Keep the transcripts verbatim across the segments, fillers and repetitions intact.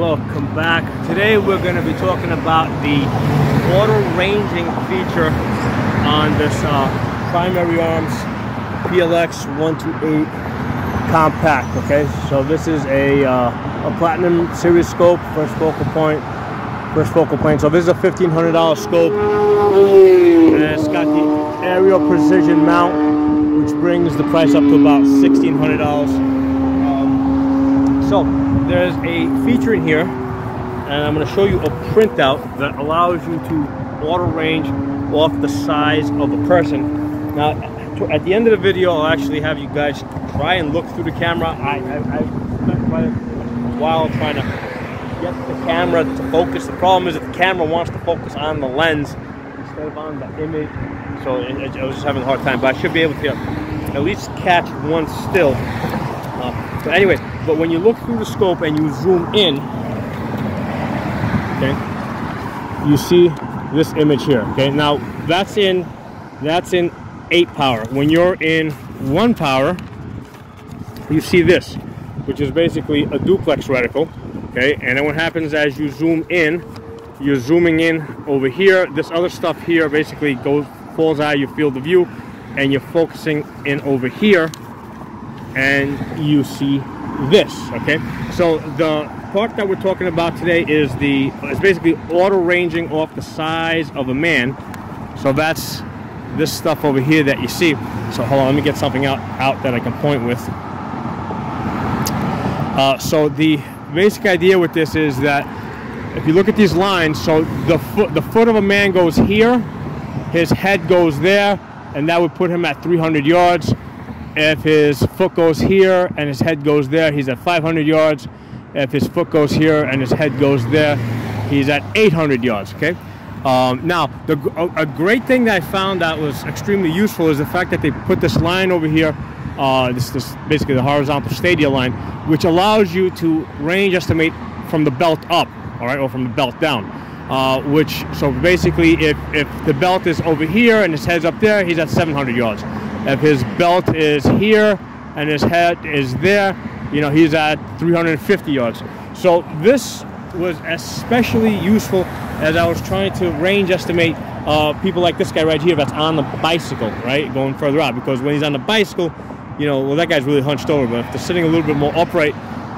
Welcome back. Today we're going to be talking about the auto ranging feature on this uh, Primary Arms P L X one twenty-eight compact. Okay, so this is a, uh, a platinum series scope, first focal point, first focal plane. So this is a fifteen hundred dollar scope, and it's got the aerial precision mount, which brings the price up to about sixteen hundred dollars. So there's a feature in here, and I'm going to show you a printout that allows you to auto range off the size of a person. Now, at the end of the video, I'll actually have you guys try and look through the camera. I, I, I spent quite a while trying to get the camera to focus. The problem is that the camera wants to focus on the lens instead of on the image, so it, I was just having a hard time. But I should be able to at least catch one still. Uh, but anyways. But when you look through the scope and you zoom in, okay, you see this image here. Okay, now that's in that's in eight power. When you're in one power, you see this, which is basically a duplex reticle. Okay, and then what happens as you zoom in, you're zooming in over here. This other stuff here basically goes falls out of your field of view, and you're focusing in over here, and you see this. Okay, so the part that we're talking about today is the it's basically auto ranging off the size of a man. So that's this stuff over here that you see. So hold on, let me get something out out that I can point with. Uh, so the basic idea with this is that if you look at these lines, so the foot the foot of a man goes here, his head goes there, and that would put him at three hundred yards. If his foot goes here and his head goes there, he's at five hundred yards. If his foot goes here and his head goes there, he's at eight hundred yards. Okay, um, now the a, a great thing that I found that was extremely useful is the fact that they put this line over here, uh, this is basically the horizontal stadia line, which allows you to range estimate from the belt up, all right, or from the belt down, uh, which so basically if, if the belt is over here and his head's up there, he's at seven hundred yards. If his belt is here and his head is there, you know, he's at three hundred fifty yards. So this was especially useful as I was trying to range estimate uh, people like this guy right here that's on the bicycle, right, going further out. Because when he's on the bicycle, you know, well, that guy's really hunched over. But if they're sitting a little bit more upright,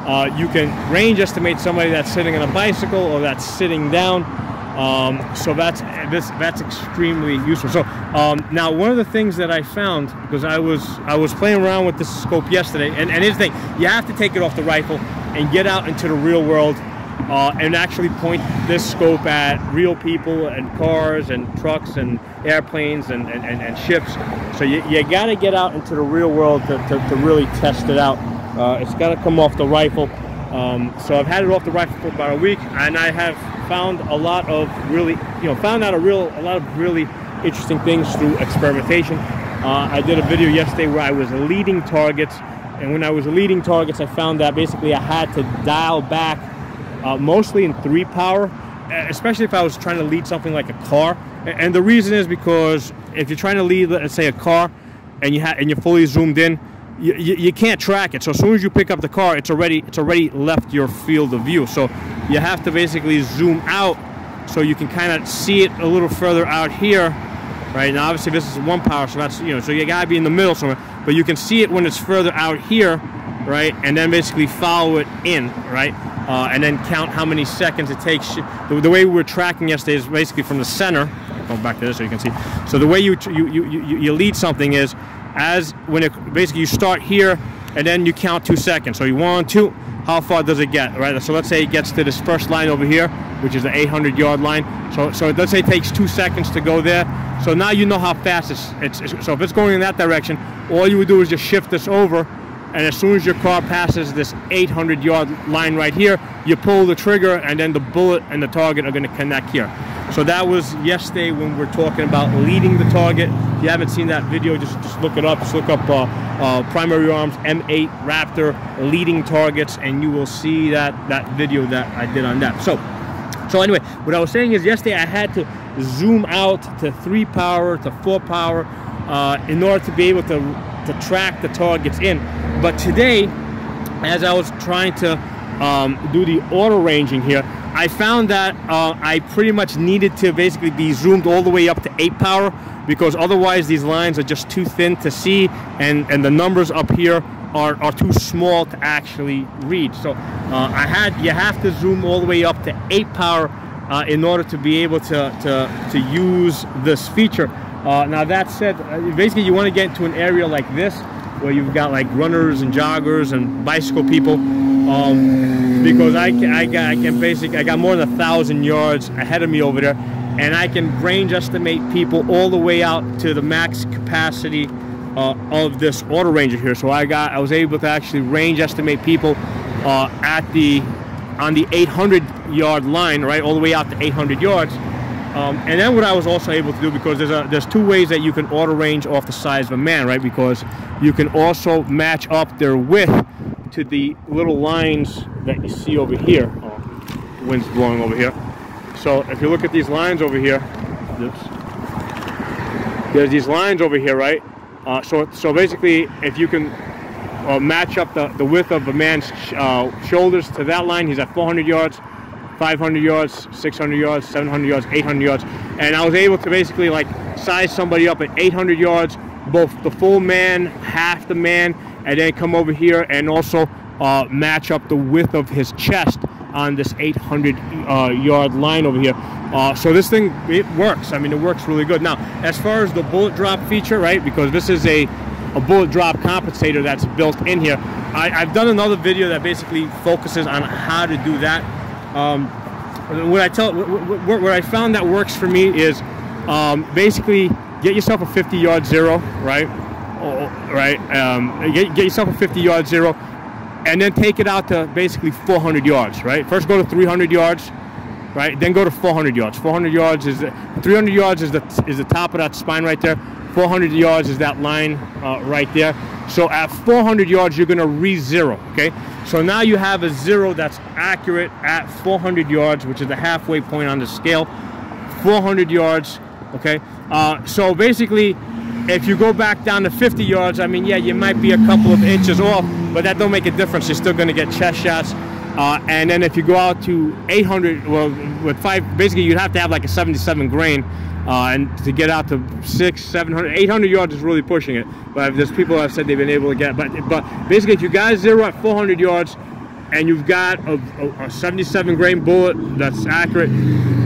uh, you can range estimate somebody that's sitting on a bicycle or that's sitting down. Um, so that's this that's extremely useful. So um, now one of the things that I found, because I was I was playing around with this scope yesterday, and, and here's the thing, you have to take it off the rifle and get out into the real world uh, and actually point this scope at real people and cars and trucks and airplanes and, and, and, and ships. So you, you got to get out into the real world to, to, to really test it out. Uh, it's got to come off the rifle. Um, so I've had it off the rifle for about a week, and I have found a lot of really, you know, found out a real, a lot of really interesting things through experimentation. Uh, I did a video yesterday where I was leading targets, and when I was leading targets, I found that basically I had to dial back, uh, mostly in three power, especially if I was trying to lead something like a car. And the reason is because if you're trying to lead, let's say, a car, and you ha and you're fully zoomed in, You, you, you can't track it. So as soon as you pick up the car, it's already it's already left your field of view. So you have to basically zoom out so you can kind of see it a little further out here, right? Now obviously this is one power, so that's, you know, so you gotta be in the middle somewhere, but you can see it when it's further out here, right? And then basically follow it in, right? Uh, and then count how many seconds it takes. The, the way we were tracking yesterday is basically from the center. Go back to this so you can see. So the way you you you you, you lead something is, as when it basically you start here and then you count two seconds, so you one, two, how far does it get, right? So let's say it gets to this first line over here, which is the eight hundred yard line, so so let's say it takes two seconds to go there. So now you know how fast it's, it's so if it's going in that direction, all you would do is just shift this over, and as soon as your car passes this eight hundred yard line right here, you pull the trigger, and then the bullet and the target are going to connect here. So that was yesterday when we were talking about leading the target. If you haven't seen that video, just, just look it up. Just look up uh, uh, Primary Arms M eight Raptor leading targets, and you will see that, that video that I did on that. So, so anyway, what I was saying is yesterday I had to zoom out to three power, to four power, uh, in order to be able to, to track the targets in. But today, as I was trying to um, do the auto ranging here. I found that uh, I pretty much needed to basically be zoomed all the way up to eight power, because otherwise these lines are just too thin to see, and, and the numbers up here are, are too small to actually read. So uh, I had, you have to zoom all the way up to eight power uh, in order to be able to, to, to use this feature. Uh, now that said, basically you want to get into an area like this where you've got like runners and joggers and bicycle people, um, because I can, I, can, I can basically, I got more than a thousand yards ahead of me over there, and I can range estimate people all the way out to the max capacity uh, of this auto ranger here. So I got, I was able to actually range estimate people uh, at the, on the eight hundred yard line, right, all the way out to eight hundred yards. Um, and then what I was also able to do, because there's a, there's two ways that you can auto range off the size of a man, right? Because you can also match up their width to the little lines that you see over here. Oh, the wind's blowing over here. So if you look at these lines over here, oops, there's these lines over here, right? Uh, so so basically, if you can uh, match up the, the width of a man's sh uh, shoulders to that line, he's at four hundred yards. five hundred yards, six hundred yards, seven hundred yards, eight hundred yards, and I was able to basically like size somebody up at eight hundred yards, both the full man, half the man, and then come over here and also uh, match up the width of his chest on this eight hundred yard line over here. Uh, so this thing, it works. I mean, it works really good. Now, as far as the bullet drop feature, right, because this is a, a bullet drop compensator that's built in here, I, I've done another video that basically focuses on how to do that. Um, what I tell, what, what, what I found that works for me is um, basically get yourself a fifty yard zero, right? Oh, right. Um, get, get yourself a fifty yard zero, and then take it out to basically four hundred yards, right? First go to three hundred yards, right? Then go to four hundred yards. four hundred yards is the, three hundred yards is the is the top of that spine right there. four hundred yards is that line uh, right there. So at four hundred yards, you're going to re-zero, okay? So now you have a zero that's accurate at four hundred yards, which is the halfway point on the scale, four hundred yards, okay? Uh, so basically, if you go back down to fifty yards, I mean, yeah, you might be a couple of inches off, but that don't make a difference. You're still going to get chest shots. Uh, and then if you go out to eight hundred, well, with five, basically you'd have to have like a seventy-seven grain. Uh, and to get out to six, seven hundred, eight hundred yards is really pushing it. But there's people that have said they've been able to get. But but basically, if you guys zero at four hundred yards, and you've got a, a, a seventy-seven grain bullet that's accurate,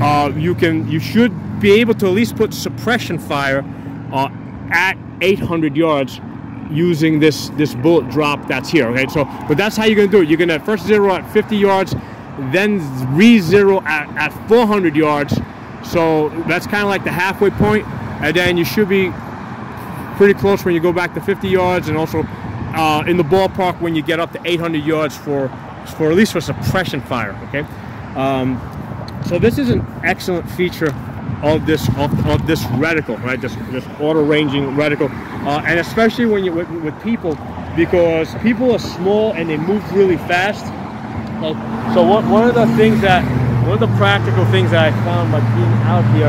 uh, you can you should be able to at least put suppression fire uh, at eight hundred yards using this this bullet drop that's here. Okay, so but that's how you're gonna do it. You're gonna first zero at fifty yards, then re-zero at at four hundred yards. So that's kind of like the halfway point, and then you should be pretty close when you go back to fifty yards, and also uh, in the ballpark when you get up to eight hundred yards for, for at least for suppression fire. Okay, um, so this is an excellent feature of this of, of this reticle, right? This this auto ranging reticle, uh, and especially when you with, with people, because people are small and they move really fast. Okay. So one one of the things that One of the practical things that I found by being out here,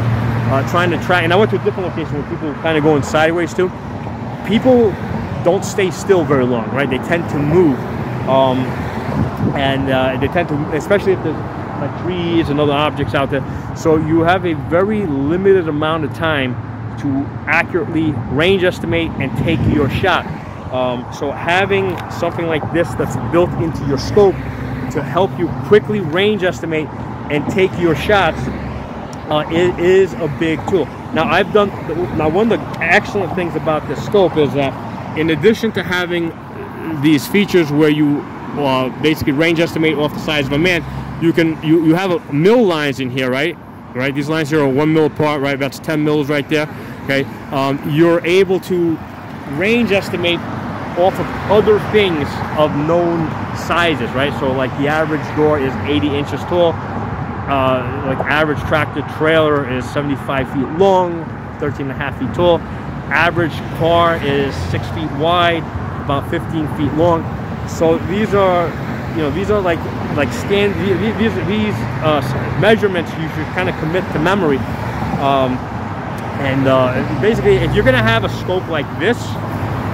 uh, trying to track, and I went to a different location where people were kind of going sideways too, people don't stay still very long, right? They tend to move, um, and uh, they tend to, especially if there's like trees and other objects out there. So you have a very limited amount of time to accurately range estimate and take your shot. Um, so having something like this that's built into your scope to help you quickly range estimate and take your shots, uh, it is a big tool. Now I've done, now one of the excellent things about this scope is that in addition to having these features where you uh, basically range estimate off the size of a man, you can, you, you have a mill lines in here, right? Right, these lines here are one mil apart, right? That's ten mils right there, okay? Um, you're able to range estimate off of other things of known sizes, right? So like the average door is eighty inches tall, Uh, like average tractor trailer is seventy-five feet long, thirteen and a half feet tall. Average car is six feet wide, about fifteen feet long. So these are, you know, these are like like stand these these, these uh, measurements you should kind of commit to memory. Um, and uh, basically, if you're gonna have a scope like this,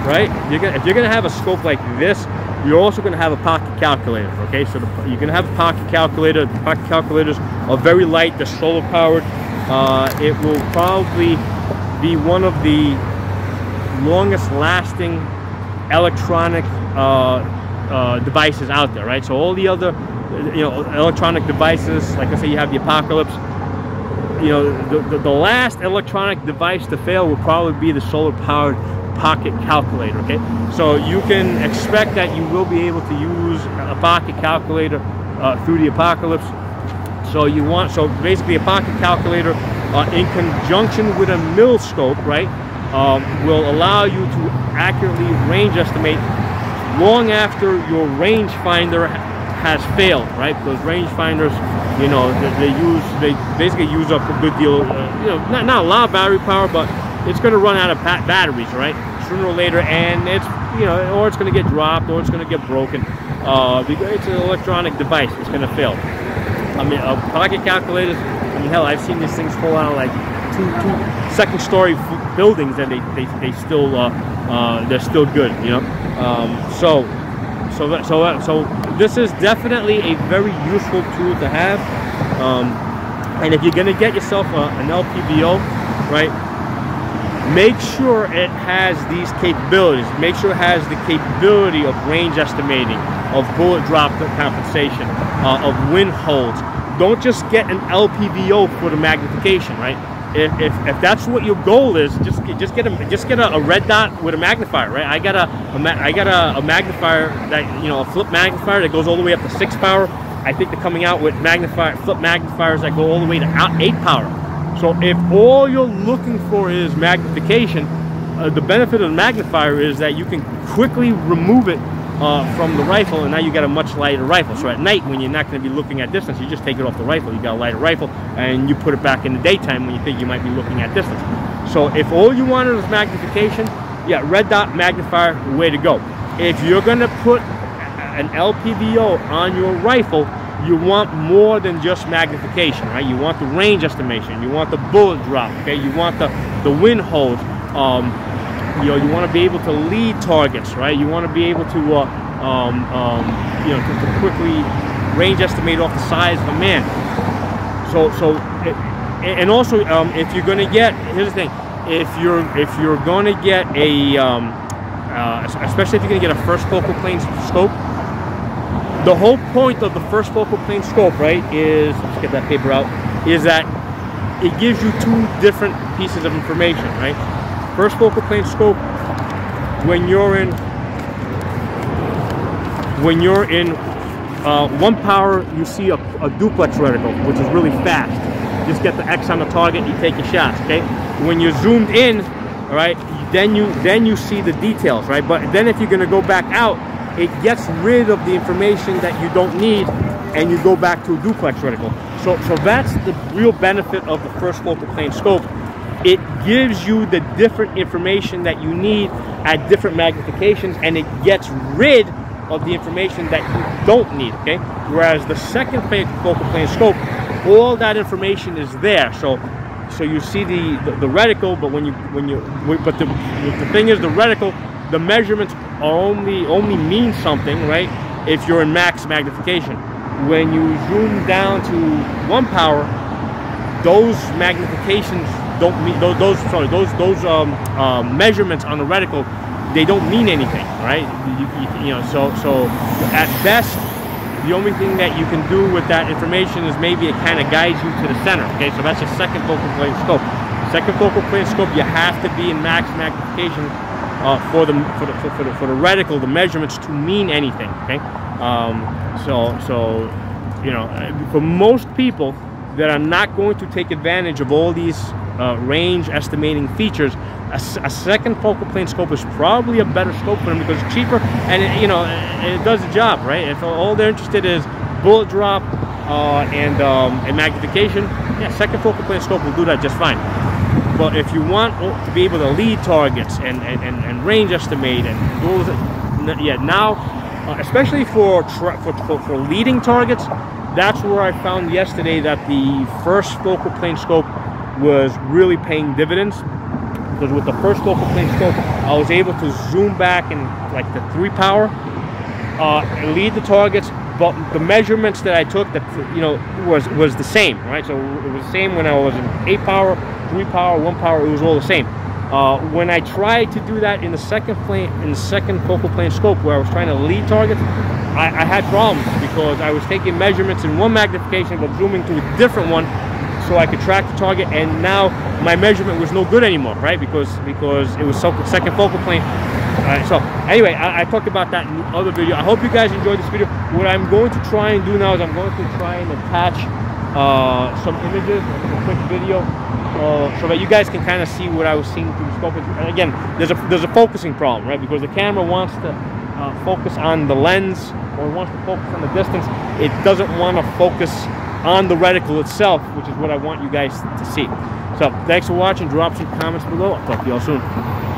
right? You're gonna, if you're gonna have a scope like this, You're also going to have a pocket calculator, okay? So the, you're going to have a pocket calculator. The pocket calculators are very light. They're solar powered. Uh, it will probably be one of the longest lasting electronic uh, uh, devices out there, right? So all the other, you know, electronic devices, like I say, you have the apocalypse. You know, the, the, the last electronic device to fail will probably be the solar powered pocket calculator, okay? So you can expect that you will be able to use a pocket calculator uh, through the apocalypse. So you want, so basically a pocket calculator uh, in conjunction with a mil scope, right, um, will allow you to accurately range estimate long after your range finder has failed, right? Because range finders, you know, they, they use, they basically use up a good deal, uh, you know, not, not a lot of battery power, but it's going to run out of batteries, right, sooner or later, and it's, you know, or it's going to get dropped, or it's going to get broken. Uh, it's an electronic device. It's going to fail. I mean, uh, pocket calculators, I mean, hell, I've seen these things fall out of like two, two second story buildings, and they, they, they still, uh, uh, they're still good, you know. Um, so, so, that, so, that, so this is definitely a very useful tool to have. Um, and if you're going to get yourself a, an L P V O, right, make sure it has these capabilities. Make sure it has the capability of range estimating, of bullet drop compensation, uh, of wind holds. Don't just get an L P V O for the magnification, right? If, if, if that's what your goal is, just just get a just get a, a red dot with a magnifier, right? I got a, a ma I got a, a magnifier that, you know, a flip magnifier that goes all the way up to six power. I think they're coming out with magnifier flip magnifiers that go all the way to out eight power. So if all you're looking for is magnification, uh, the benefit of the magnifier is that you can quickly remove it uh, from the rifle, and now you got a much lighter rifle. So at night, when you're not going to be looking at distance, you just take it off the rifle. You got a lighter rifle, and you put it back in the daytime when you think you might be looking at distance. So if all you wanted is magnification, yeah, red dot magnifier, way to go. If you're going to put an L P V O on your rifle, you want more than just magnification, right? You want the range estimation. You want the bullet drop, okay? You want the, the wind hold. Um, you know, you want to be able to lead targets, right? You want to be able to, uh, um, um, you know, to, to quickly range estimate off the size of a man. So, so, and also, um, if you're going to get, here's the thing, if you're if you're going to get a, um, uh, especially if you're going to get a first focal plane scope. The whole point of the first focal plane scope, right, is, let's get that paper out, is that it gives you two different pieces of information, right? First focal plane scope, when you're in, when you're in uh, one power, you see a, a duplex reticle, which is really fast. Just get the X on the target, you take your shots, okay? When you're zoomed in, all right, then you, then you see the details, right? But then if you're gonna go back out, it gets rid of the information that you don't need, and you go back to a duplex reticle. So, so that's the real benefit of the first focal plane scope. It gives you the different information that you need at different magnifications, and it gets rid of the information that you don't need, okay? Whereas the second focal plane scope, all that information is there. So, so you see the, the, the reticle, but when you, when you, but the, the thing is, the reticle, the measurements only only mean something, right, if you're in max magnification. When you zoom down to one power, those magnifications don't mean, those, those sorry those those um, uh, measurements on the reticle, they don't mean anything, right? You, you, you know, so so at best, the only thing that you can do with that information is maybe it kind of guides you to the center, okay? So that's your second focal plane scope. Second focal plane scope, you have to be in max magnification Uh, for the for the, for the for the reticle, the measurements to mean anything. Okay, um, so so you know, for most people that are not going to take advantage of all these uh, range estimating features, a, a second focal plane scope is probably a better scope for them because it's cheaper and it, you know, it, it does the job, right? If all they're interested is bullet drop uh, and um, and magnification, yeah, second focal plane scope will do that just fine. But if you want to be able to lead targets and, and, and, and range estimate and those, yeah, now, uh, especially for, tra for, for for leading targets, that's where I found yesterday that the first focal plane scope was really paying dividends. Because with the first focal plane scope, I was able to zoom back in like the three power uh, lead the targets, but the measurements that I took, that you know, was was the same, right? So it was the same when I was in eight power, three power, one power. It was all the same. Uh, when I tried to do that in the second plane, in the second focal plane scope, where I was trying to lead targets, I, I had problems because I was taking measurements in one magnification but zooming to a different one, so I could track the target, and now my measurement was no good anymore, right? Because because it was second focal plane. All right, so anyway, I, I talked about that in the other video. I hope you guys enjoyed this video. What I'm going to try and do now is I'm going to try and attach uh, some images, a quick video, uh, so that you guys can kind of see what I was seeing through the scope. And again, there's a there's a focusing problem, right? Because the camera wants to uh, focus on the lens, or wants to focus on the distance. It doesn't want to focus on the reticle itself, which is what I want you guys to see. So thanks for watching. Drop some comments below. I'll talk to you all soon.